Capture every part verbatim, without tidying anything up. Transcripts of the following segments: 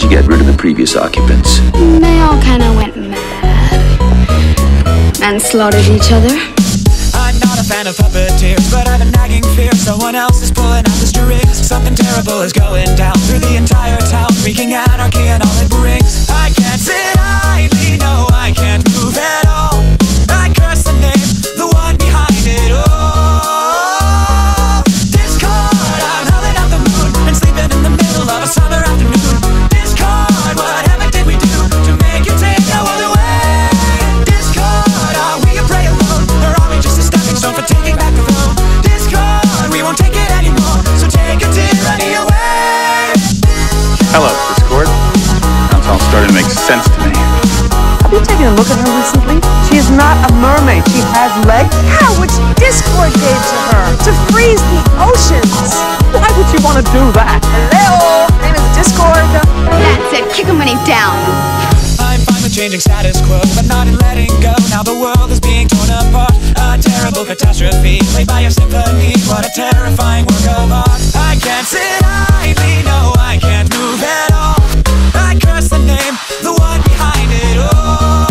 did you get rid of the previous occupants? They all kind of went mad and slaughtered each other. I'm not a fan of puppeteers, but I have a nagging fear someone else is pulling out the strings. Something terrible is going down through the entire town, wreaking anarchy and all it brings. I can't sit idly, no, I can't move at all. I curse the name, the one behind it all. Summer afternoon, Discord, whatever did we do to make you take no other way? Discord, are we a prey alone, or are we just a stepping stone for taking back the throne? Discord, we won't take it anymore, so take your tyranny away. Hello, Discord. That's all starting to make sense to me. Have you taken a look at her recently? She is not a mermaid, she has legs. How, which Discord gave to her, to freeze the oceans. Why would you want to do that? Hello? Discord. That's it, kick him when he's down. I'm fine with changing status quo, but not in letting go. Now the world is being torn apart. A terrible catastrophe, played by a symphony. What a terrifying work of art. I can't sit idly, no, I can't move at all. I curse the name, the one behind it all.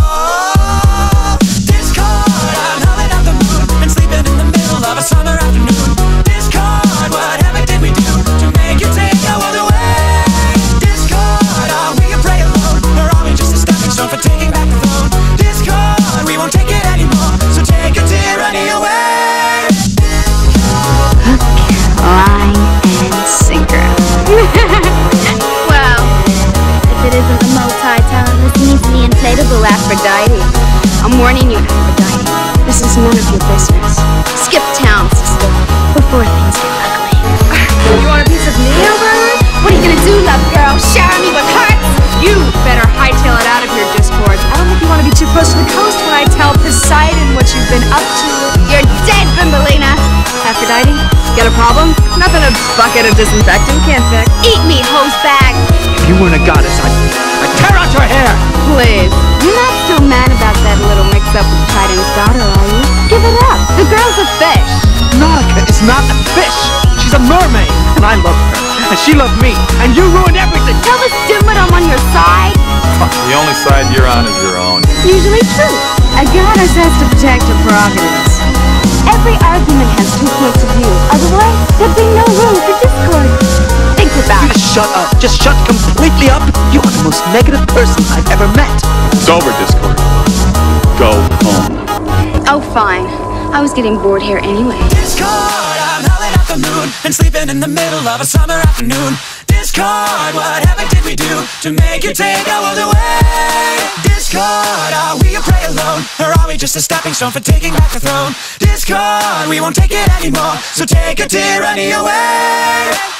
Discord, I'm howling at the moon, and sleeping in the middle of a summer afternoon. Discord, whatever did we do to make you take no other way? For taking back the throne, Discord, we won't take it anymore, so take your tyranny away. Hook, line, and sinker. Wow, if it isn't a multi-talented, neatly inflatable Aphrodite. I'm warning you, Aphrodite, this is none of your business. Skip town, sister, before things get ugly. You want a piece of me, Alberta? What are you gonna do, love girl? Shower me with hearts? You better hightail it out of your Discord. I don't think you want to be too close to the coast when I tell Poseidon what you've been up to. You're dead, Bimbalina. Aphrodite, got a problem? Nothing a bucket of disinfectant can't fix. Eat me, hose bag. If you weren't a goddess, I'd, I'd tear out your hair. Please, you're not so mad about that little mix-up with Poseidon's daughter, are you? Give it up. The girl's a fish. Nautica is not a fish. She's a mermaid, and I love her. And she loved me, and you ruined everything! Tell this dimwit I'm on your side! The only side you're on is your own. Usually true. A goddess has to protect her prerogatives. Every argument has two points of view. Otherwise, there'd be no room for discord. Think about it. Just shut up. Just shut completely up. You are the most negative person I've ever met. It's over, Discord. Go home. Oh, fine. I was getting bored here anyway. Discord! The moon, and sleeping in the middle of a summer afternoon. Discord, whatever did we do to make you take our world away? Discord, are we a prey alone, or are we just a stepping stone for taking back the throne? Discord, we won't take it anymore, so take your tyranny away.